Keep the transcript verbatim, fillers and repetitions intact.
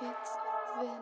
It's Vin.